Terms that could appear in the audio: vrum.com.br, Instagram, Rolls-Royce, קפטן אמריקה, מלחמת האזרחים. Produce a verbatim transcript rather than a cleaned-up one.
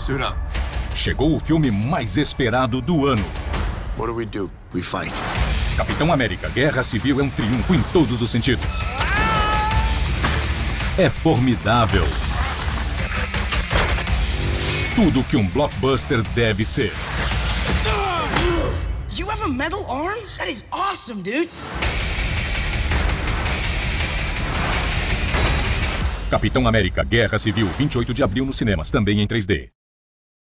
Suit up. Chegou o filme mais esperado do ano. What do we do? We fight. Capitão América: Guerra Civil é um triunfo em todos os sentidos. É formidável. Tudo que um blockbuster deve ser. You have a metal arm? That is awesome, dude. Capitão América: Guerra Civil, vinte e oito de abril nos cinemas, também em três D.